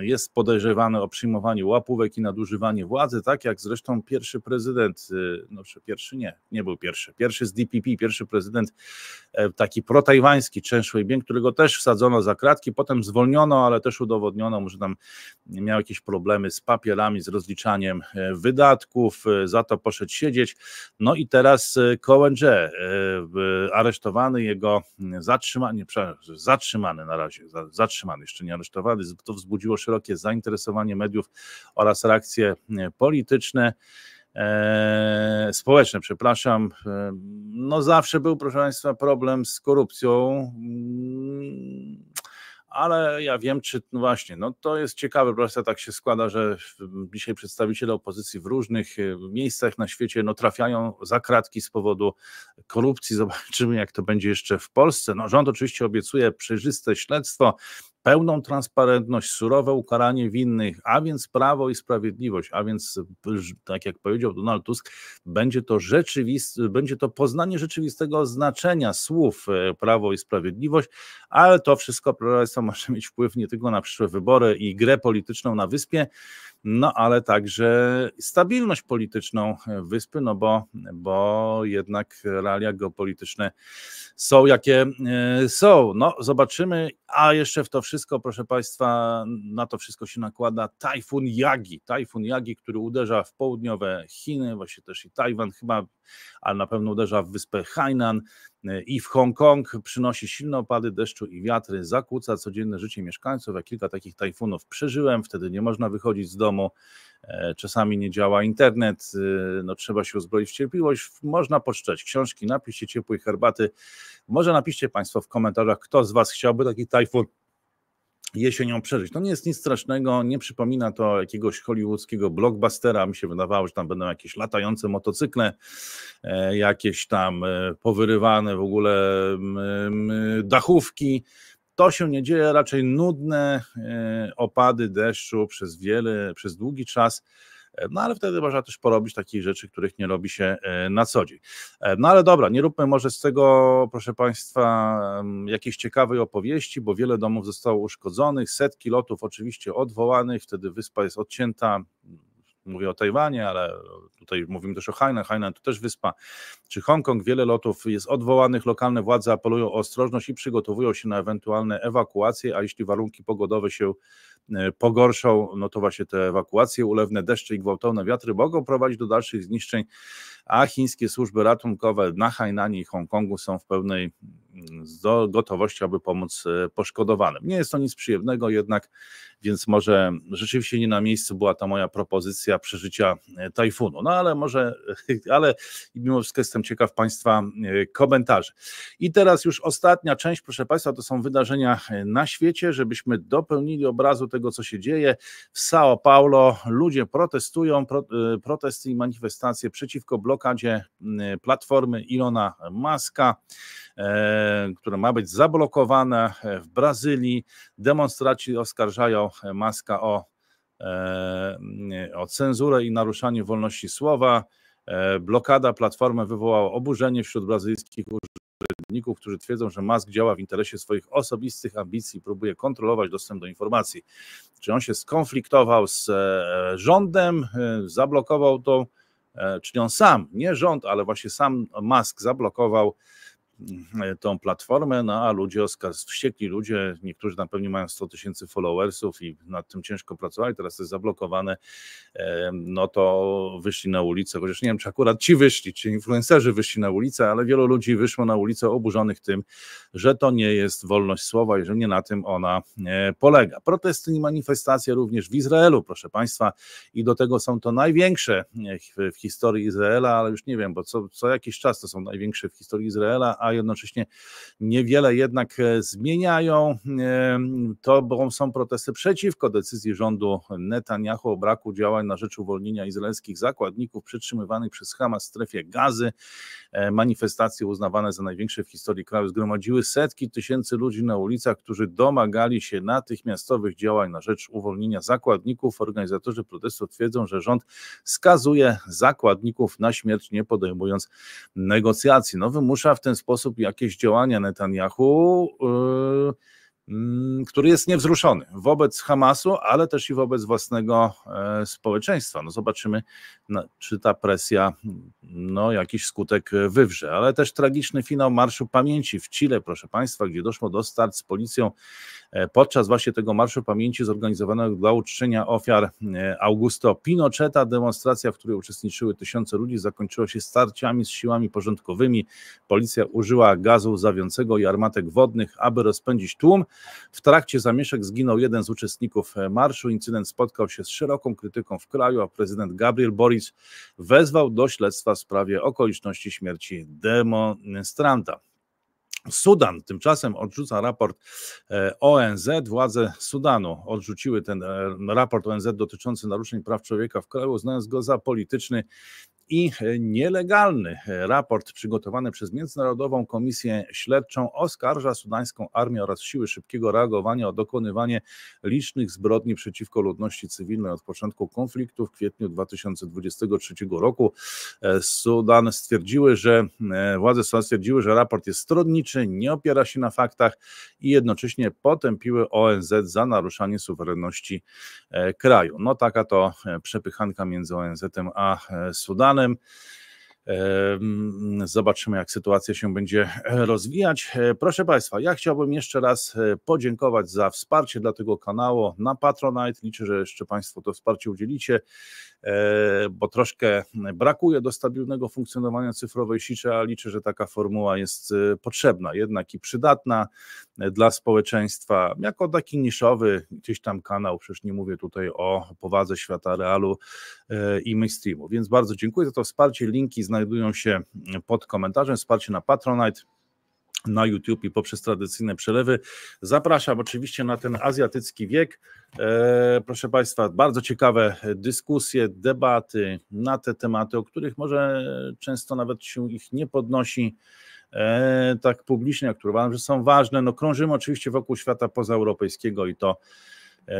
jest podejrzewany o przyjmowanie łapówek i nadużywanie władzy. władzy, tak jak zresztą pierwszy prezydent, no pierwszy nie, nie był pierwszy, pierwszy z D P P, pierwszy prezydent taki protajwański, Chen Shui-bieng, którego też wsadzono za kratki, potem zwolniono, ale też udowodniono mu, że tam miał jakieś problemy z papierami, z rozliczaniem wydatków, za to poszedł siedzieć. No i teraz Ko Wen-je aresztowany, jego zatrzymanie, zatrzymany na razie, zatrzymany, jeszcze nie aresztowany, to wzbudziło szerokie zainteresowanie mediów oraz reakcje polityczne, e, społeczne, przepraszam. No zawsze był, proszę Państwa, problem z korupcją, ale ja wiem, czy no właśnie, no to jest ciekawe, po prostu tak się składa, że dzisiaj przedstawiciele opozycji w różnych miejscach na świecie no, trafiają za kratki z powodu korupcji. Zobaczymy, jak to będzie jeszcze w Polsce. No, rząd oczywiście obiecuje przejrzyste śledztwo, pełną transparentność, surowe ukaranie winnych, a więc prawo i sprawiedliwość, a więc, tak jak powiedział Donald Tusk, będzie to, rzeczywiste, będzie to poznanie rzeczywistego znaczenia słów prawo i sprawiedliwość, ale to wszystko, proszę Państwa, może mieć wpływ nie tylko na przyszłe wybory i grę polityczną na wyspie, no ale także stabilność polityczną wyspy, no bo, bo jednak realia geopolityczne są jakie są. No zobaczymy, a jeszcze w to wszystko, proszę Państwa, na to wszystko się nakłada tajfun Yagi. Tajfun Yagi, który uderza w południowe Chiny, właśnie też i Tajwan chyba, ale na pewno uderza w wyspę Hainan i w Hongkong, przynosi silne opady deszczu i wiatry, zakłóca codzienne życie mieszkańców. Ja kilka takich tajfunów przeżyłem, wtedy nie można wychodzić z domu, czasami nie działa internet, no trzeba się uzbroić w cierpliwość, można poczytać książki, napiszcie ciepłej herbaty, może napiszcie Państwo w komentarzach, kto z Was chciałby taki tajfun jesienią przeżyć. To nie jest nic strasznego, nie przypomina to jakiegoś hollywoodzkiego blockbustera, mi się wydawało, że tam będą jakieś latające motocykle, jakieś tam powyrywane w ogóle dachówki. To się nie dzieje, raczej nudne opady deszczu przez wiele, przez długi czas. No ale wtedy można też porobić takich rzeczy, których nie robi się na co dzień. No ale dobra, nie róbmy może z tego, proszę Państwa, jakiejś ciekawej opowieści, bo wiele domów zostało uszkodzonych, setki lotów oczywiście odwołanych, wtedy wyspa jest odcięta. Mówię o Tajwanie, ale tutaj mówimy też o Hainan, Hainan to też wyspa, czy Hongkong, wiele lotów jest odwołanych, lokalne władze apelują o ostrożność i przygotowują się na ewentualne ewakuacje, a jeśli warunki pogodowe się pogorszą, no to właśnie te ewakuacje, ulewne deszcze i gwałtowne wiatry mogą prowadzić do dalszych zniszczeń, a chińskie służby ratunkowe na Hainanie i Hongkongu są w pełnej gotowości, aby pomóc poszkodowanym. Nie jest to nic przyjemnego jednak, więc może rzeczywiście nie na miejscu była ta moja propozycja przeżycia tajfunu, no ale może, ale mimo wszystko jestem ciekaw Państwa komentarzy. I teraz już ostatnia część, proszę Państwa, to są wydarzenia na świecie, żebyśmy dopełnili obrazu tego, co się dzieje. W São Paulo ludzie protestują, pro, protesty i manifestacje przeciwko blokadzie platformy Elona Muska, która ma być zablokowana w Brazylii. Demonstraci oskarżają Muska o, o cenzurę i naruszanie wolności słowa. Blokada platformy wywołała oburzenie wśród brazylijskich urzędników, którzy twierdzą, że Musk działa w interesie swoich osobistych ambicji i próbuje kontrolować dostęp do informacji. Czy on się skonfliktował z rządem, zablokował to, czyli on sam, nie rząd, ale właśnie sam Musk zablokował tą platformę, no a ludzie, wściekli ludzie, niektórzy tam pewnie mają sto tysięcy followersów i nad tym ciężko pracowali, teraz to jest zablokowane, no to wyszli na ulicę, chociaż nie wiem, czy akurat ci wyszli, czy influencerzy wyszli na ulicę, ale wielu ludzi wyszło na ulicę oburzonych tym, że to nie jest wolność słowa i że nie na tym ona polega. Protesty i manifestacje również w Izraelu, proszę Państwa, i do tego są to największe w historii Izraela, ale już nie wiem, bo co, co jakiś czas to są największe w historii Izraela, a jednocześnie niewiele jednak zmieniają. To bo są protesty przeciwko decyzji rządu Netanyahu o braku działań na rzecz uwolnienia izraelskich zakładników przetrzymywanych przez Hamas w strefie Gazy. Manifestacje uznawane za największe w historii kraju zgromadziły setki tysięcy ludzi na ulicach, którzy domagali się natychmiastowych działań na rzecz uwolnienia zakładników. Organizatorzy protestów twierdzą, że rząd skazuje zakładników na śmierć, nie podejmując negocjacji. No wymusza w ten sposób jakieś działania Netanyahu, który jest niewzruszony wobec Hamasu, ale też i wobec własnego społeczeństwa. No zobaczymy, czy ta presja no, jakiś skutek wywrze. Ale też tragiczny finał Marszu Pamięci w Chile, proszę Państwa, gdzie doszło do starć z policją podczas właśnie tego Marszu Pamięci zorganizowanego dla uczczenia ofiar Augusto Pinocheta. Demonstracja, w której uczestniczyły tysiące ludzi, zakończyła się starciami z siłami porządkowymi. Policja użyła gazu łzawiącego i armatek wodnych, aby rozpędzić tłum. W trakcie zamieszek zginął jeden z uczestników marszu. Incydent spotkał się z szeroką krytyką w kraju, a prezydent Gabriel Boric wezwał do śledztwa w sprawie okoliczności śmierci demonstranta. Sudan tymczasem odrzuca raport O N Z. Władze Sudanu odrzuciły ten raport O N Z dotyczący naruszeń praw człowieka w kraju, uznając go za polityczny i nielegalny. Raport przygotowany przez Międzynarodową Komisję Śledczą oskarża sudańską armię oraz siły szybkiego reagowania o dokonywanie licznych zbrodni przeciwko ludności cywilnej od początku konfliktu w kwietniu dwa tysiące dwudziestego trzeciego roku. Sudan stwierdziły, że władze Sudanu stwierdziły, że raport jest stronniczy, nie opiera się na faktach i jednocześnie potępiły O N Z za naruszanie suwerenności kraju. No taka to przepychanka między O N Z-em a Sudanem. Zobaczymy, jak sytuacja się będzie rozwijać. Proszę Państwa, ja chciałbym jeszcze raz podziękować za wsparcie dla tego kanału na Patronite. Liczę, że jeszcze Państwo to wsparcie udzielicie, bo troszkę brakuje do stabilnego funkcjonowania cyfrowej siczy, a liczę, że taka formuła jest potrzebna, jednak i przydatna dla społeczeństwa, jako taki niszowy gdzieś tam kanał, przecież nie mówię tutaj o powadze świata realu i mainstreamu, więc bardzo dziękuję za to wsparcie, linki znajdują się pod komentarzem, wsparcie na Patronite, na YouTube i poprzez tradycyjne przelewy. Zapraszam oczywiście na ten Azjatycki Wiek. E, proszę Państwa, bardzo ciekawe dyskusje, debaty na te tematy, o których może często nawet się ich nie podnosi e, tak publicznie, które uważam, że są ważne. No, krążymy oczywiście wokół świata pozaeuropejskiego i to,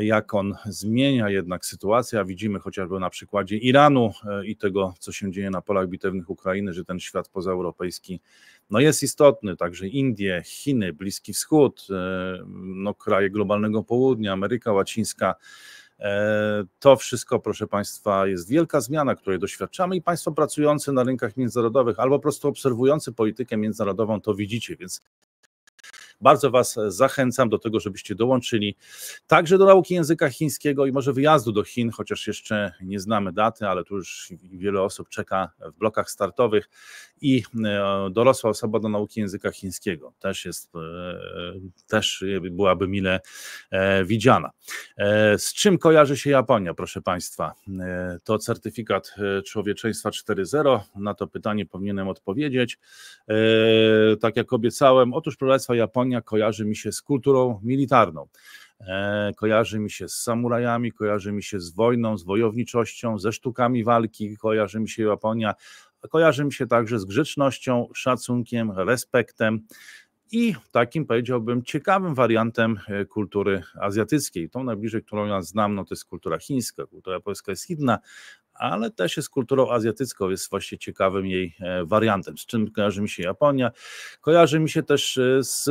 jak on zmienia jednak sytuację, a widzimy chociażby na przykładzie Iranu i tego, co się dzieje na polach bitewnych Ukrainy, że ten świat pozaeuropejski no jest istotny, także Indie, Chiny, Bliski Wschód, no kraje globalnego południa, Ameryka Łacińska, to wszystko, proszę Państwa, jest wielka zmiana, której doświadczamy i Państwo pracujący na rynkach międzynarodowych albo po prostu obserwujący politykę międzynarodową to widzicie, więc bardzo Was zachęcam do tego, żebyście dołączyli także do nauki języka chińskiego i może wyjazdu do Chin, chociaż jeszcze nie znamy daty, ale tu już wiele osób czeka w blokach startowych i dorosła osoba do nauki języka chińskiego też jest, też byłaby mile widziana. Z czym kojarzy się Japonia, proszę Państwa? To certyfikat człowieczeństwa cztery zero, na to pytanie powinienem odpowiedzieć. Tak jak obiecałem, otóż Królestwo Japonii kojarzy mi się z kulturą militarną, e, kojarzy mi się z samurajami, kojarzy mi się z wojną, z wojowniczością, ze sztukami walki, kojarzy mi się Japonia, kojarzy mi się także z grzecznością, szacunkiem, respektem i takim, powiedziałbym, ciekawym wariantem kultury azjatyckiej. Tą najbliżej, którą ja znam, no to jest kultura chińska, kultura polska jest inna, ale też jest kulturą azjatycką, jest właśnie ciekawym jej wariantem. Z czym kojarzy mi się Japonia? Kojarzy mi się też z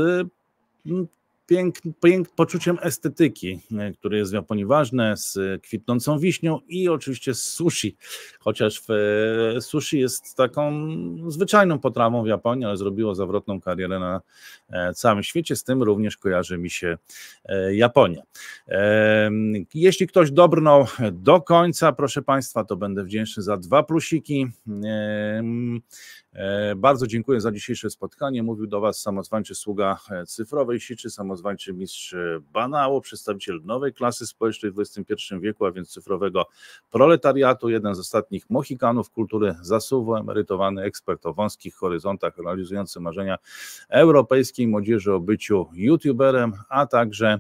pięk, pięk, poczuciem estetyki, które jest w Japonii ważne, z kwitnącą wiśnią i oczywiście z sushi, chociaż w, sushi jest taką zwyczajną potrawą w Japonii, ale zrobiło zawrotną karierę na całym świecie, z tym również kojarzy mi się Japonia. Jeśli ktoś dobrnął do końca, proszę Państwa, to będę wdzięczny za dwa plusiki. Bardzo dziękuję za dzisiejsze spotkanie. Mówił do Was samozwańczy sługa cyfrowej siczy, samozwańczy mistrz banału, przedstawiciel nowej klasy społecznej w dwudziestym pierwszym wieku, a więc cyfrowego proletariatu, jeden z ostatnich mohikanów kultury zasuwu, emerytowany ekspert o wąskich horyzontach, realizujący marzenia europejskiej młodzieży o byciu youtuberem, a także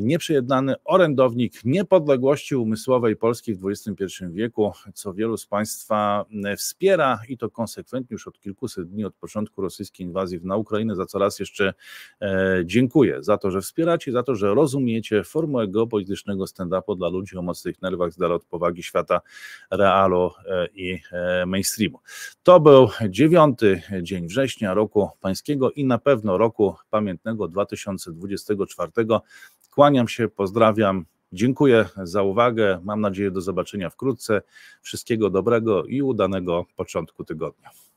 nieprzyjednany orędownik niepodległości umysłowej Polski w dwudziestym pierwszym wieku, co wielu z Państwa wspiera i to konsekwentnie już od kilkuset dni od początku rosyjskiej inwazji na Ukrainę, za co raz jeszcze dziękuję, za to, że wspieracie, za to, że rozumiecie formułę geopolitycznego stand-upu dla ludzi o mocnych nerwach z dala od powagi świata realu i mainstreamu. To był dziewiąty dzień września roku pańskiego i na pewno roku pamiętnego dwa tysiące dwudziestego czwartego. Kłaniam się, pozdrawiam, dziękuję za uwagę, mam nadzieję do zobaczenia wkrótce, wszystkiego dobrego i udanego początku tygodnia.